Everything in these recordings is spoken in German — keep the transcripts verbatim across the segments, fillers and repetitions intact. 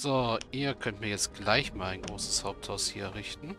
So, ihr könnt mir jetzt gleich mal ein großes Haupthaus hier errichten.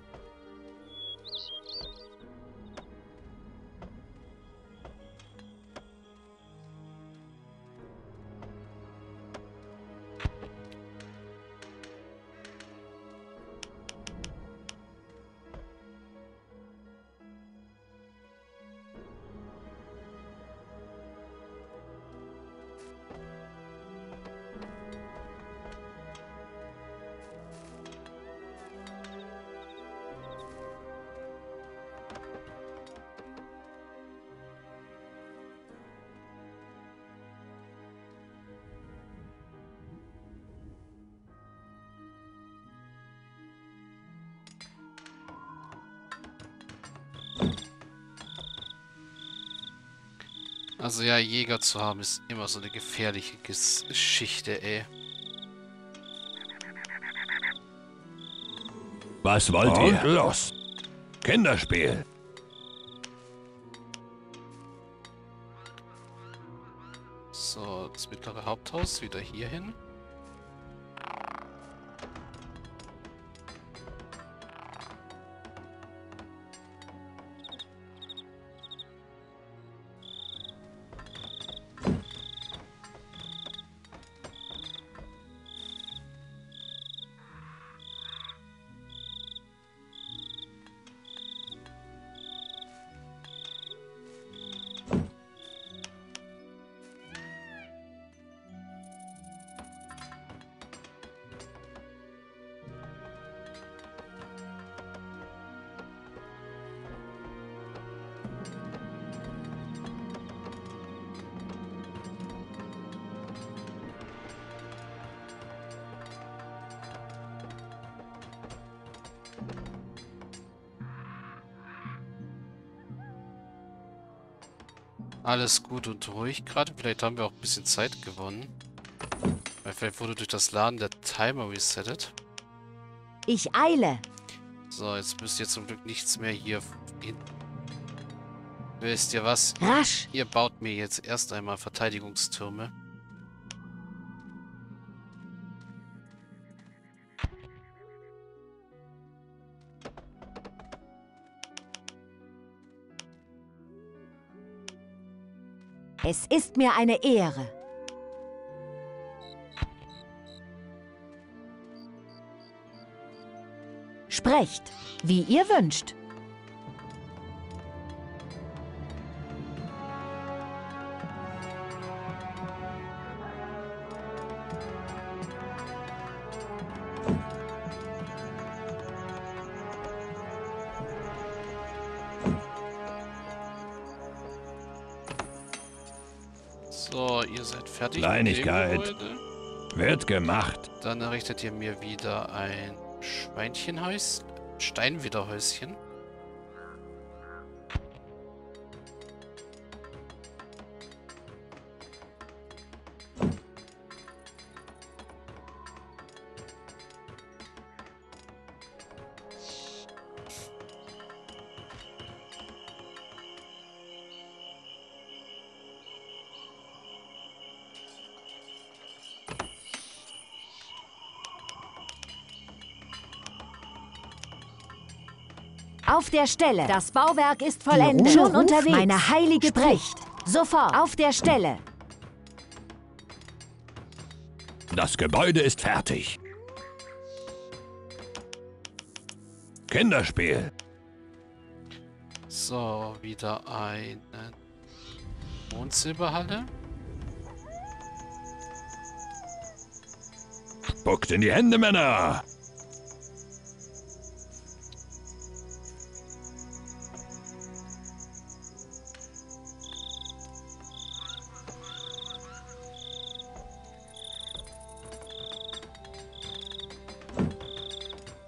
Also ja, Jäger zu haben ist immer so eine gefährliche Geschichte, ey. Was wollt ihr? Und los! Kinderspiel! So, das mittlere Haupthaus wieder hier hin. Alles gut und ruhig gerade. Vielleicht haben wir auch ein bisschen Zeit gewonnen. Weil vielleicht wurde durch das Laden der Timer resettet. Ich eile. So, jetzt müsst ihr zum Glück nichts mehr hier hin. Wisst ihr was? Rasch. Ihr baut mir jetzt erst einmal Verteidigungstürme. Es ist mir eine Ehre. Sprecht, wie ihr wünscht. So, ihr seid fertig. Kleinigkeit. Wird gemacht. Dann errichtet ihr mir wieder ein Schweinchenhäuschen. Steinwiderhäuschen. Auf der Stelle. Das Bauwerk ist vollendet. Schon unterwegs. Meine heilige Sprecht. Sofort. Auf der Stelle. Das Gebäude ist fertig. Kinderspiel. So, wieder eine Mondsilberhalle. Spuckt in die Hände, Männer!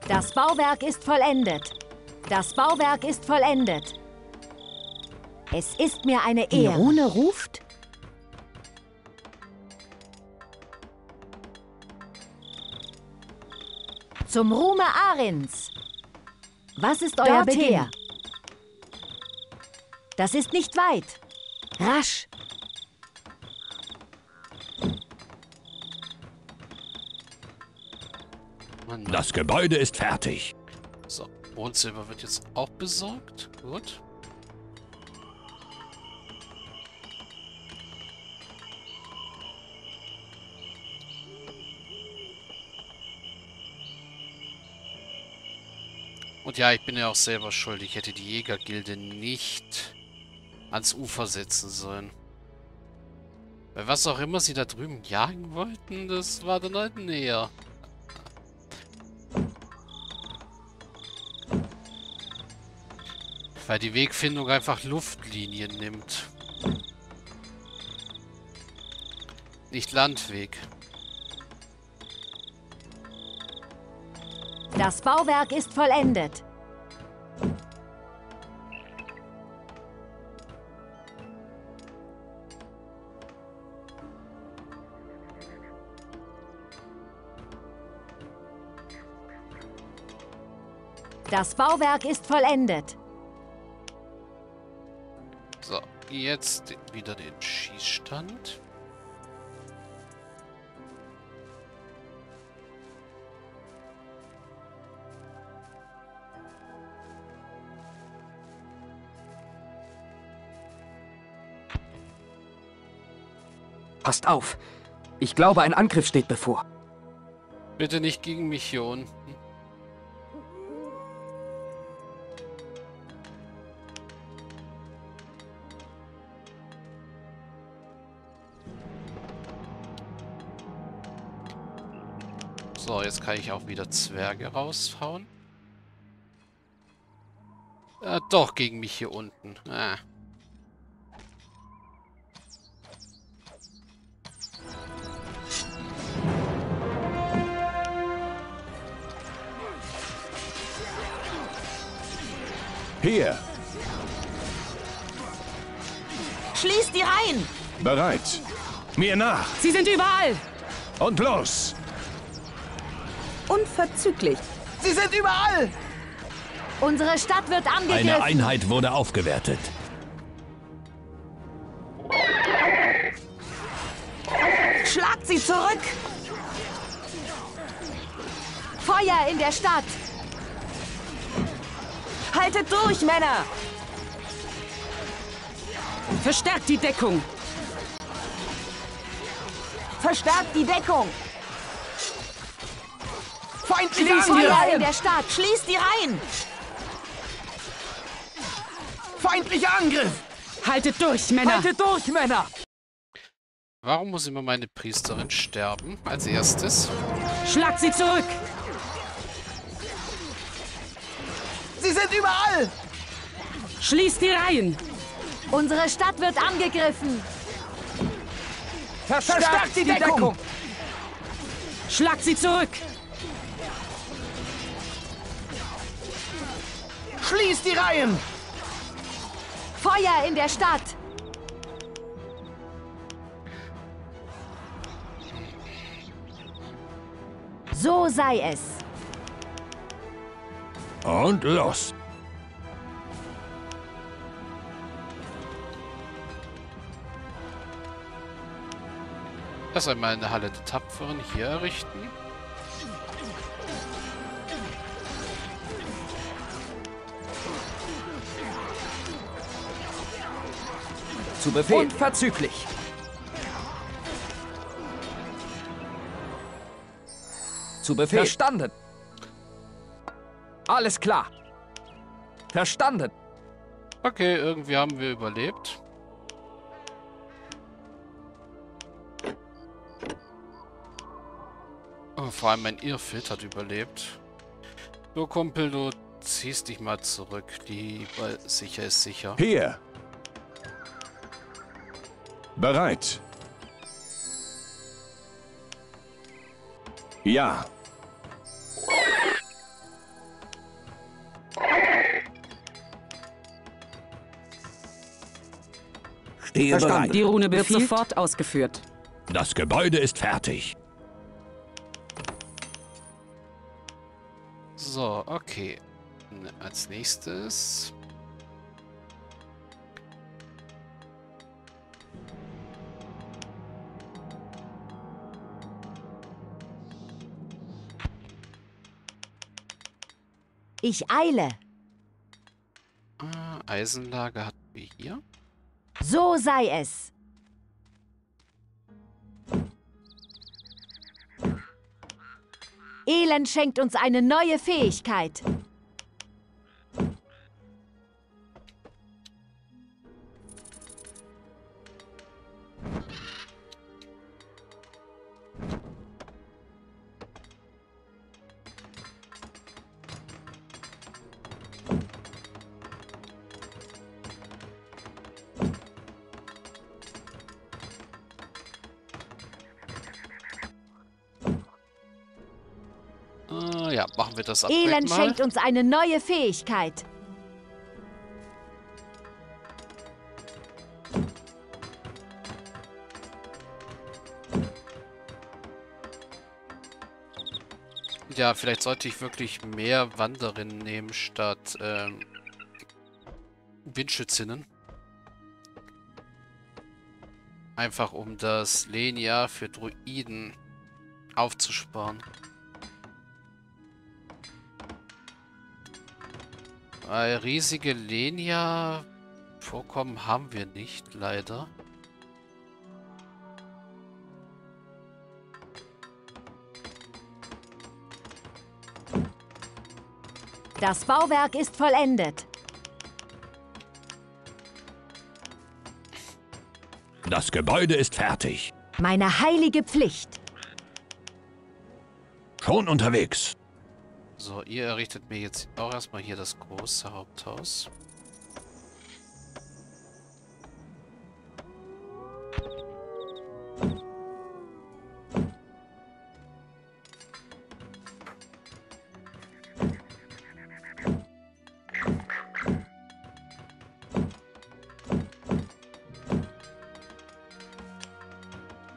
Das Bauwerk ist vollendet. Das Bauwerk ist vollendet. Es ist mir eine Ehre. Die Rune ruft. Zum Ruhme Arins. Was ist euer Begehr? Das ist nicht weit. Rasch. Mann, Mann. Das Gebäude ist fertig. So, Wohnzimmer wird jetzt auch besorgt. Gut. Und ja, ich bin ja auch selber schuld. Ich hätte die Jägergilde nicht ans Ufer setzen sollen. Weil was auch immer sie da drüben jagen wollten, das war dann halt näher. Weil die Wegfindung einfach Luftlinien nimmt. Nicht Landweg. Das Bauwerk ist vollendet. Das Bauwerk ist vollendet. So, jetzt wieder den Schießstand. Passt auf. Ich glaube, ein Angriff steht bevor. Bitte nicht gegen mich hier unten. So, jetzt kann ich auch wieder Zwerge raushauen. Ja, doch, gegen mich hier unten. Ah. Hier! Schließt die Reihen! Bereit! Mir nach! Sie sind überall! Und los! Unverzüglich! Sie sind überall! Unsere Stadt wird angegriffen! Eine Einheit wurde aufgewertet. Schlagt sie zurück! Feuer in der Stadt! Haltet durch, Männer! Verstärkt die Deckung! Verstärkt die Deckung! Feindliche Feuer in der Stadt! Schließt die Reihen! Feindlicher Angriff! Haltet durch, Männer! Haltet durch, Männer! Warum muss immer meine Priesterin sterben? Als erstes. Schlagt sie zurück! Sie sind überall! Schließt die Reihen! Unsere Stadt wird angegriffen! Verstärkt, Verstärkt die, die Deckung. Deckung! Schlagt sie zurück! Schließt die Reihen! Feuer in der Stadt! So sei es! Und los! Lass einmal eine Halle der Tapferen hier errichten. Zu Befehl. Unverzüglich. Zu Befehl. Verstanden. Alles klar. Verstanden. Okay, irgendwie haben wir überlebt. Und vor allem mein Irrfit hat überlebt. So, Kumpel, du ziehst dich mal zurück. Lieber sicher ist sicher. Hier. Bereit. Ja. Verstanden. Die Rune wird sofort ausgeführt. Das Gebäude ist fertig. So, okay. Als nächstes... Ich eile. Äh, Eisenlager hatten wir hier. So sei es. Elend schenkt uns eine neue Fähigkeit. Ja, machen wir das ab. Elend schenkt uns eine neue Fähigkeit. Ja, vielleicht sollte ich wirklich mehr Wanderinnen nehmen statt ähm, Windschützinnen. Einfach um das Lenia für Druiden aufzusparen. Weil riesige Lenia-Vorkommen haben wir nicht, leider. Das Bauwerk ist vollendet. Das Gebäude ist fertig. Meine heilige Pflicht. Schon unterwegs. So, ihr errichtet mir jetzt auch erstmal hier das große Haupthaus.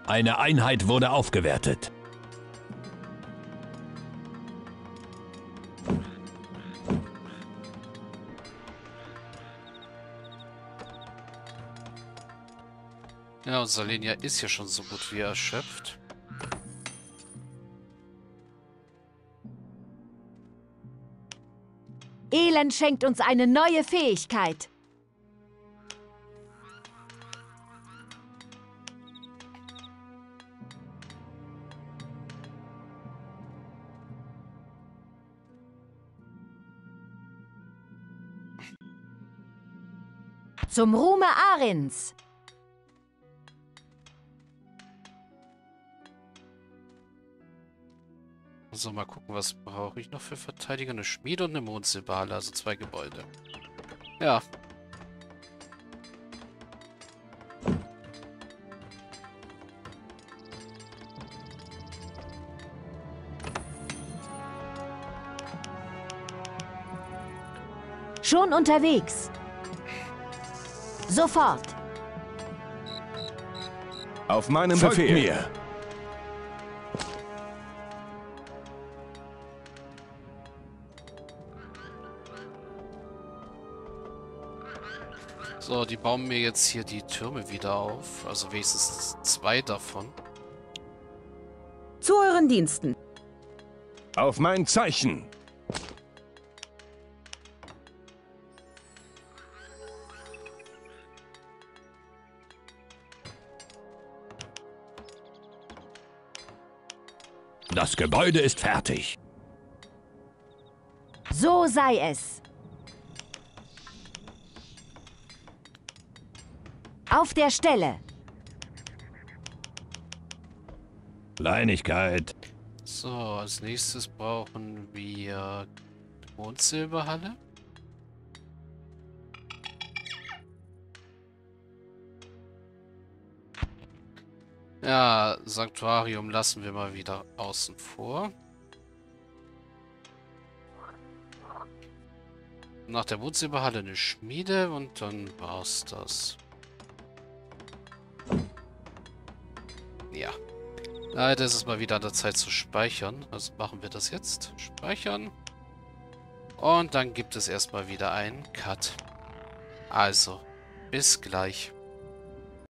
Eine Einheit wurde aufgewertet. Ja, unser Lenia ist ja schon so gut wie erschöpft. Elend schenkt uns eine neue Fähigkeit. Zum Ruhme Arins. So, mal gucken, was brauche ich noch für Verteidiger? Eine Schmiede und eine Mondsilberhalle, also zwei Gebäude. Ja. Schon unterwegs. Sofort. Auf meinem Befehl. Folgt mir. So, die bauen mir jetzt hier die Türme wieder auf. Also wenigstens zwei davon. Zu euren Diensten. Auf mein Zeichen. Das Gebäude ist fertig. So sei es. Auf der Stelle. Kleinigkeit. So, als nächstes brauchen wir die Mondsilberhalle. Ja, Sanktuarium lassen wir mal wieder außen vor. Nach der Mondsilberhalle eine Schmiede und dann war's das. Ja. Leider ist es mal wieder an der Zeit zu speichern. Also machen wir das jetzt. Speichern. Und dann gibt es erstmal wieder einen Cut. Also, bis gleich.